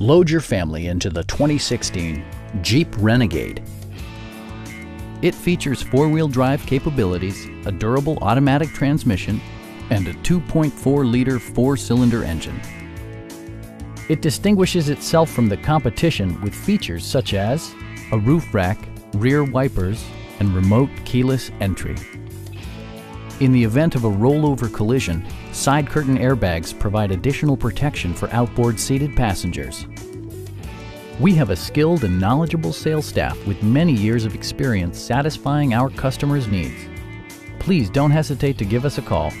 Load your family into the 2016 Jeep Renegade. It features four-wheel drive capabilities, a durable automatic transmission, and a 2.4-liter four-cylinder engine. It distinguishes itself from the competition with features such as a roof rack, rear wipers, and remote keyless entry. In the event of a rollover collision, side curtain airbags provide additional protection for outboard seated passengers. We have a skilled and knowledgeable sales staff with many years of experience satisfying our customers' needs. Please don't hesitate to give us a call.